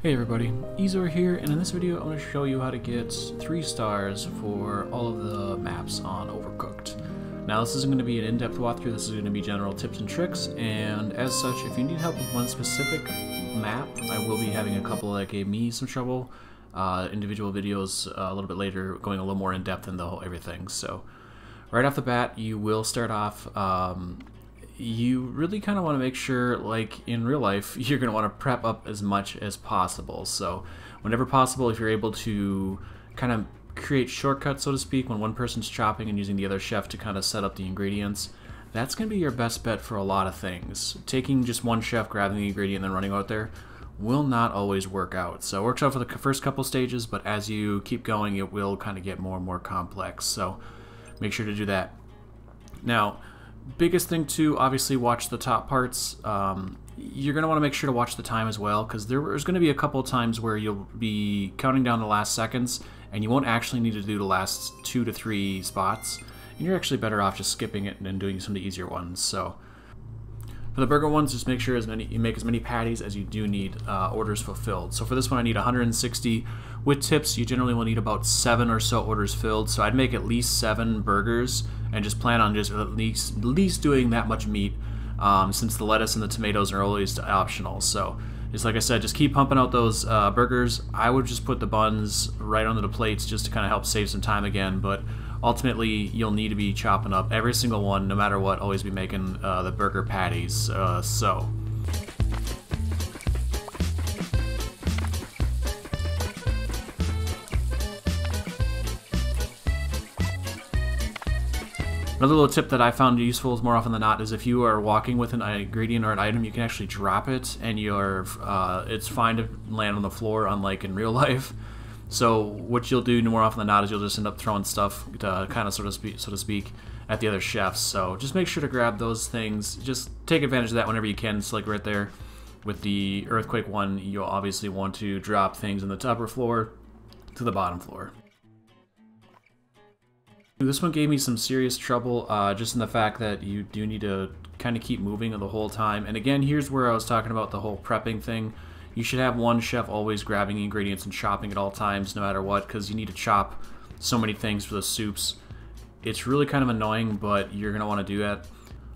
Hey everybody, Eezore here, and in this video I'm going to show you how to get 3 stars for all of the maps on Overcooked. Now this isn't going to be an in-depth walkthrough, this is going to be general tips and tricks, and as such, if you need help with one specific map, I will be having a couple that gave me some trouble, individual videos a little bit later, going a little more in-depth in the whole everything. So right off the bat, you will start off, you really kind of want to make sure, like in real life, you're going to want to prep up as much as possible. So whenever possible, if you're able to kind of create shortcuts, so to speak, when one person's chopping and using the other chef to kind of set up the ingredients, that's going to be your best bet for a lot of things. Taking just one chef, grabbing the ingredient, and then running out there will not always work out. So it works out for the first couple stages, but as you keep going, it will kind of get more and more complex. So make sure to do that. Now, biggest thing too, obviously watch the top parts. You're going to want to make sure to watch the time as well, because there's going to be a couple times where you'll be counting down the last seconds and you won't actually need to do the last 2 to 3 spots. And you're actually better off just skipping it and then doing some of the easier ones. So for the burger ones, just make sure you make as many patties as you do need orders fulfilled. So for this one I need 160. With tips, you generally will need about 7 or so orders filled, so I'd make at least 7 burgers and just plan on just at least doing that much meat, since the lettuce and the tomatoes are always optional. So just like I said, just keep pumping out those burgers. I would just put the buns right onto the plates just to kind of help save some time again, but ultimately you'll need to be chopping up every single one no matter what, always be making the burger patties. Another little tip that I found useful is more often than not is if you are walking with an ingredient or an item, you can actually drop it and you're it's fine to land on the floor, unlike in real life. So what you'll do more often than not is you'll just end up throwing stuff to kind of so to speak at the other chefs. So just make sure to grab those things. Just take advantage of that whenever you can. It's like right there with the earthquake one, you'll obviously want to drop things in the upper floor to the bottom floor. This one gave me some serious trouble, just in the fact that you do need to kind of keep moving the whole time. And again, here's where I was talking about the whole prepping thing. You should have one chef always grabbing ingredients and chopping at all times, no matter what, because you need to chop so many things for the soups. It's really kind of annoying, but you're going to want to do that.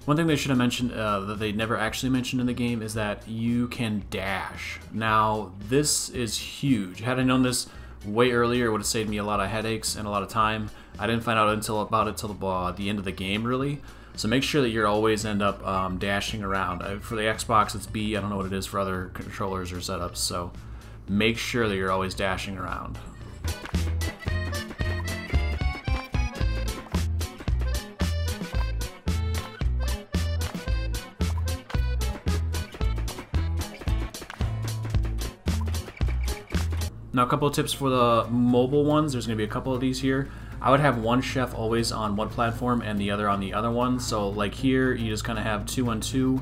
One thing they should have mentioned, that they never actually mentioned in the game, is that you can dash. Now, this is huge. Had I known this way earlier, it would have saved me a lot of headaches and a lot of time. I didn't find out until the end of the game, really. So make sure that you always end up dashing around. For the Xbox, it's B. I don't know what it is for other controllers or setups. So make sure that you're always dashing around. Now a couple of tips for the mobile ones. There's going to be a couple of these here. I would have one chef always on one platform and the other on the other one. So like here, you just kind of have 2 on 2.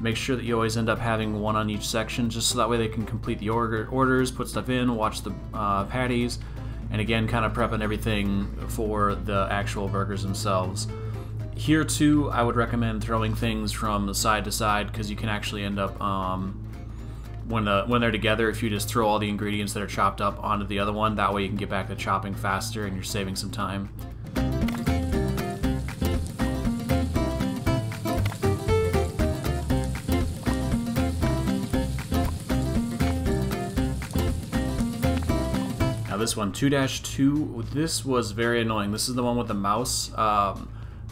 Make sure that you always end up having 1 on each section, just so that way they can complete the orders, put stuff in, watch the patties, and again, kind of prepping everything for the actual burgers themselves. Here too, I would recommend throwing things from side to side, because you can actually end up when they're together, if you just throw all the ingredients that are chopped up onto the other one, that way you can get back to chopping faster and you're saving some time. Now this one, 2-2, this was very annoying. This is the one with the mouse.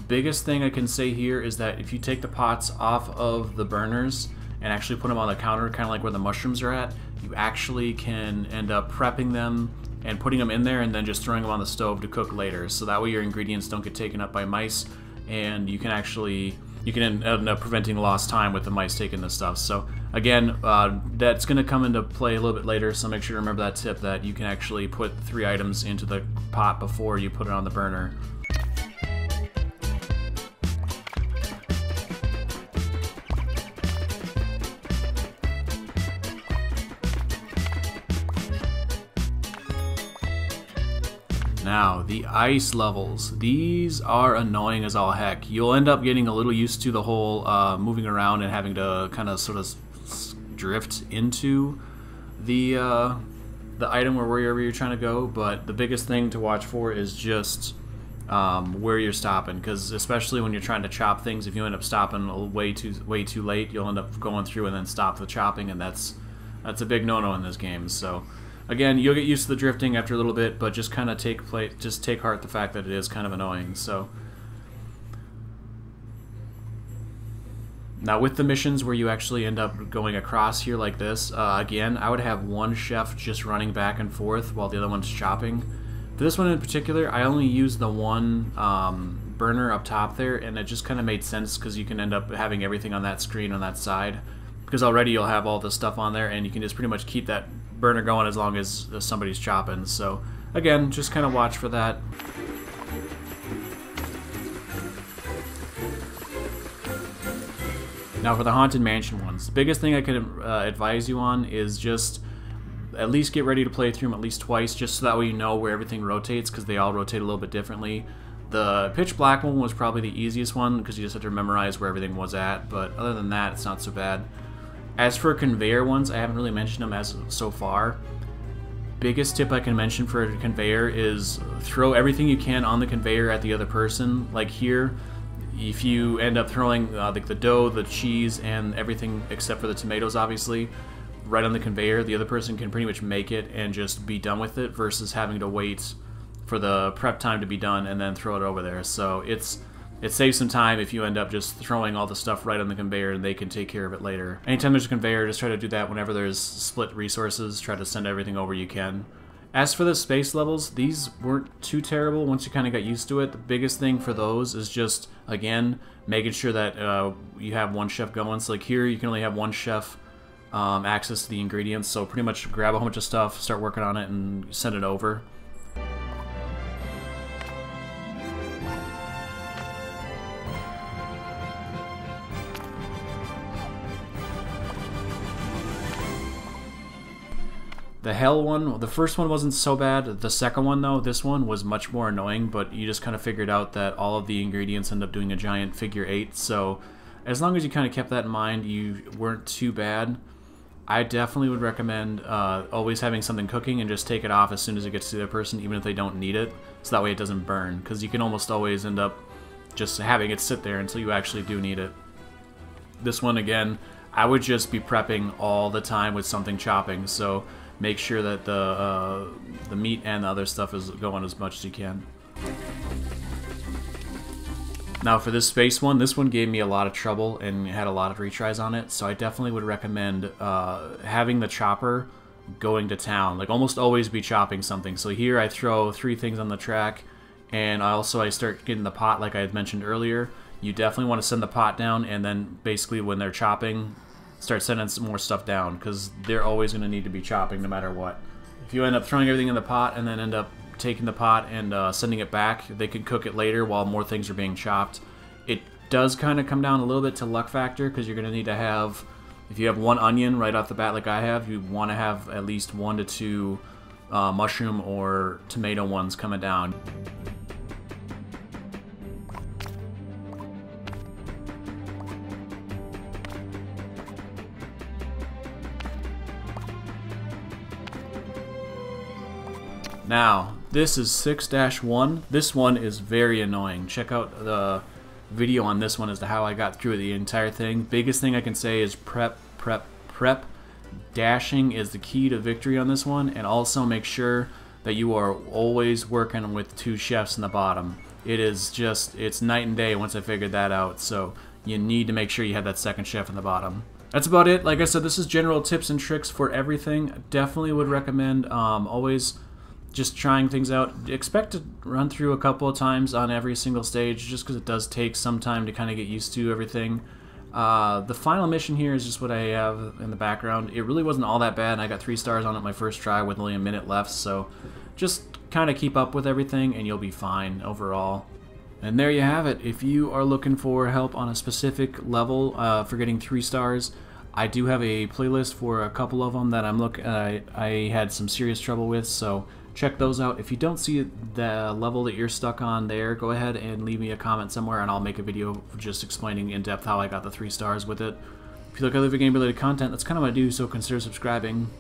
Biggest thing I can say here is that if you take the pots off of the burners and actually put them on the counter, kind of like where the mushrooms are at, you actually can end up prepping them and putting them in there and then just throwing them on the stove to cook later. So that way your ingredients don't get taken up by mice, and you can actually, you can end up preventing lost time with the mice taking this stuff. So again, that's gonna come into play a little bit later, so make sure to remember that tip that you can actually put 3 items into the pot before you put it on the burner. Now, the ice levels. These are annoying as all heck. You'll end up getting a little used to the whole moving around and having to kind of sort of drift into the item or wherever you're trying to go, but the biggest thing to watch for is just where you're stopping, because especially when you're trying to chop things, if you end up stopping way too late, you'll end up going through and then stop the chopping, and that's a big no-no in this game. So again, you'll get used to the drifting after a little bit, but just kind of take heart the fact that it is kind of annoying. So now with the missions where you actually end up going across here like this, again, I would have one chef just running back and forth while the other one's chopping. For this one in particular, I only used the one burner up top there, and it just kind of made sense because you can end up having everything on that screen on that side, because already you'll have all this stuff on there, and you can just pretty much keep that burner going as long as somebody's chopping. So again, just kind of watch for that. Now for the Haunted Mansion ones, the biggest thing I could advise you on is just at least get ready to play through them at least twice, just so that way you know where everything rotates, because they all rotate a little bit differently. The pitch black one was probably the easiest one because you just have to memorize where everything was at, but other than that, it's not so bad. As for conveyor ones, I haven't really mentioned them as so far. Biggest tip I can mention for a conveyor is throw everything you can on the conveyor at the other person. Like here, if you end up throwing like the dough, the cheese, and everything except for the tomatoes, obviously, right on the conveyor, the other person can pretty much make it and just be done with it, versus having to wait for the prep time to be done and then throw it over there. So it saves some time if you end up just throwing all the stuff right on the conveyor and they can take care of it later. Anytime there's a conveyor, just try to do that. Whenever there's split resources, try to send everything over you can. As for the space levels, these weren't too terrible once you kind of got used to it. The biggest thing for those is just, again, making sure that you have one chef going. So like here, you can only have one chef access to the ingredients, so pretty much grab a whole bunch of stuff, start working on it, and send it over. The hell one, the first one wasn't so bad. The second one though, this one was much more annoying, but you just kind of figured out that all of the ingredients end up doing a giant figure 8, so as long as you kind of kept that in mind, you weren't too bad. I definitely would recommend always having something cooking and just take it off as soon as it gets to the other person, even if they don't need it, so that way it doesn't burn, because you can almost always end up just having it sit there until you actually do need it. This one, again, I would just be prepping all the time with something chopping, so make sure that the meat and the other stuff is going as much as you can. Now for this space one, this one gave me a lot of trouble and had a lot of retries on it, so I definitely would recommend having the chopper going to town. Like almost always be chopping something. So here I throw 3 things on the track, and I start getting the pot like I had mentioned earlier. You definitely want to send the pot down, and then basically when they're chopping, start sending some more stuff down, because they're always going to need to be chopping no matter what. If you end up throwing everything in the pot and then end up taking the pot and sending it back, they can cook it later while more things are being chopped. It does kind of come down a little bit to luck factor, because you're going to need to have, if you have one onion right off the bat like I have, you want to have at least 1 to 2 mushroom or tomato ones coming down. Now, this is 6-1. This one is very annoying. Check out the video on this one as to how I got through the entire thing. Biggest thing I can say is prep, prep, prep. Dashing is the key to victory on this one, and also make sure that you are always working with 2 chefs in the bottom. It is just, it's night and day once I figured that out, so you need to make sure you have that second chef in the bottom. That's about it. Like I said, this is general tips and tricks for everything. I definitely would recommend always just trying things out. Expect to run through a couple of times on every single stage, just because it does take some time to kind of get used to everything. The final mission here is just what I have in the background. It really wasn't all that bad, and I got 3 stars on it my first try with only a minute left, so just kind of keep up with everything and you'll be fine overall. And there you have it. If you are looking for help on a specific level for getting 3 stars, I do have a playlist for a couple of them that I'm I had some serious trouble with, so check those out. If you don't see the level that you're stuck on there, go ahead and leave me a comment somewhere, and I'll make a video just explaining in depth how I got the 3 stars with it. If you like other game related content, that's kind of what I do, so consider subscribing.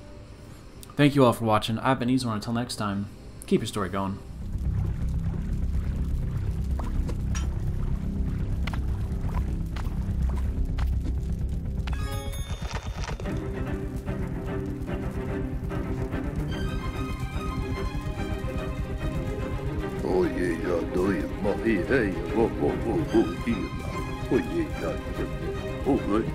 Thank you all for watching. I've been Eezore. Until next time, keep your story going. Hey, whoa, whoa, whoa, whoa, whoa, whoa, whoa, whoa, whoa, whoa, whoa, whoa,